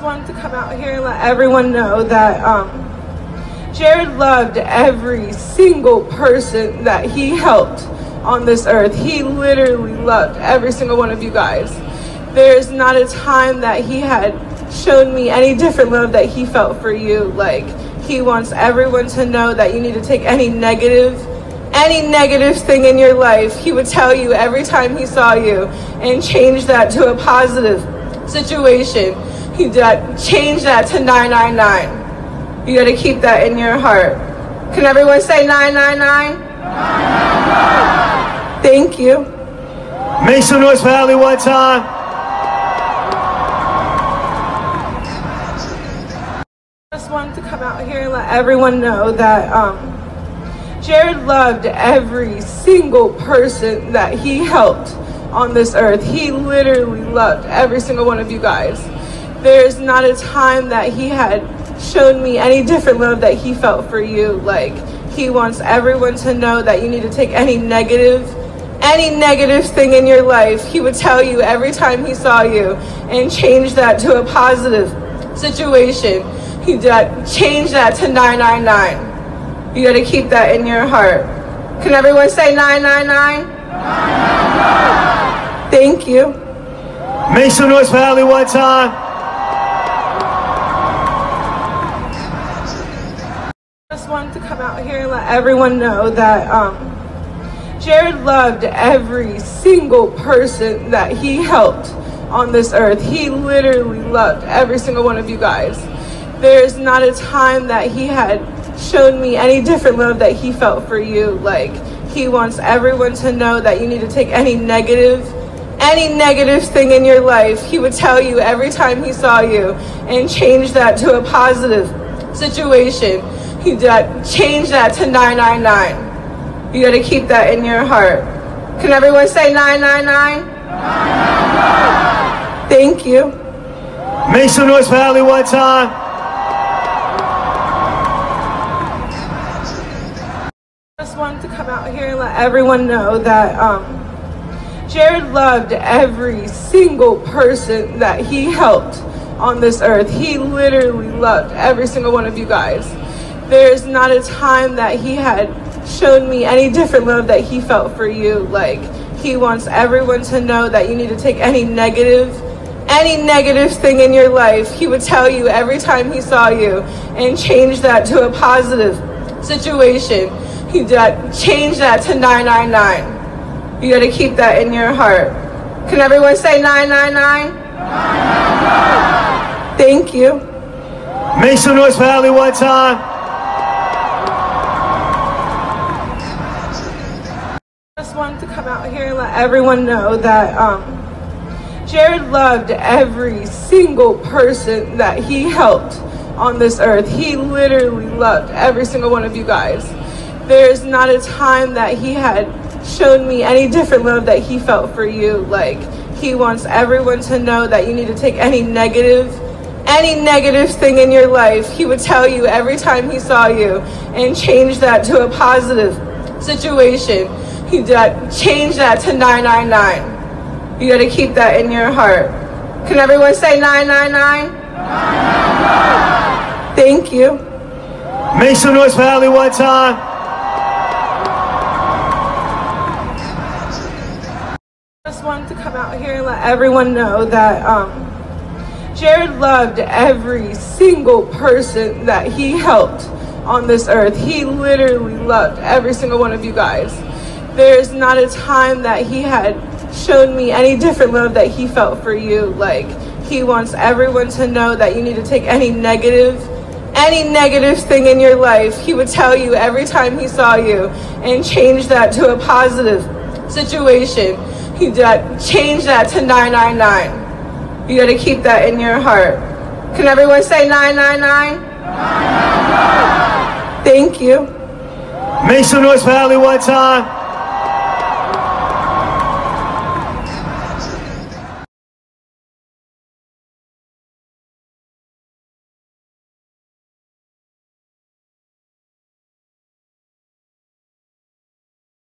Wanted to come out here and let everyone know that Jared loved every single person that he helped on this earth. He literally loved every single one of you guys. There's not a time that he had shown me any different love that he felt for you. Like, he wants everyone to know that you need to take any negative thing in your life, he would tell you every time he saw you, and change that to a positive situation. You gotta change that to 999. You gotta keep that in your heart. Can everyone say 999? 999. Thank you. Make some noise for Ally one time. I just wanted to come out here and let everyone know that Jared loved every single person that he helped on this earth. He literally loved every single one of you guys. There's not a time that he had shown me any different love that he felt for you. Like, he wants everyone to know that you need to take any negative thing in your life, he would tell you every time he saw you, and change that to a positive situation. You gotta change that to 999. You gotta keep that in your heart. Can everyone say 999? 999. Thank you. Make some noise for Ally one time. Wanted to come out here and let everyone know that Jared loved every single person that he helped on this earth. He literally loved every single one of you guys. There's not a time that he had shown me any different love that he felt for you. Like, he wants everyone to know that you need to take any negative thing in your life, he would tell you every time he saw you, and change that to a positive situation. You gotta change that to 999. You gotta keep that in your heart. Can everyone say 999? 999. Thank you. Make some noise for Ally one time. I just wanted to come out here and let everyone know that Jared loved every single person that he helped on this earth. He literally loved every single one of you guys. There's not a time that he had shown me any different love that he felt for you. Like, he wants everyone to know that you need to take any negative thing in your life, he would tell you every time he saw you, and change that to a positive situation. You gotta change that to 999. You gotta keep that in your heart. Can everyone say 999? 999. Thank you. Make some noise for Ally one time. Wanted to come out here and let everyone know that Jared loved every single person that he helped on this earth. He literally loved every single one of you guys. There's not a time that he had shown me any different love that he felt for you. Like, he wants everyone to know that you need to take any negative thing in your life, he would tell you every time he saw you, and change that to a positive situation. You gotta change that to 999. You gotta keep that in your heart. Can everyone say 999? 999. Thank you. Make some noise for Ally one time. I just wanted to come out here and let everyone know that Jared loved every single person that he helped on this earth. He literally loved every single one of you guys. There's not a time that he had shown me any different love that he felt for you. Like, he wants everyone to know that you need to take any negative thing in your life, he would tell you every time he saw you, and change that to a positive situation. You gotta change that to 999. You gotta keep that in your heart. Can everyone say 999? 999. Thank you. Make some noise for Ally one time.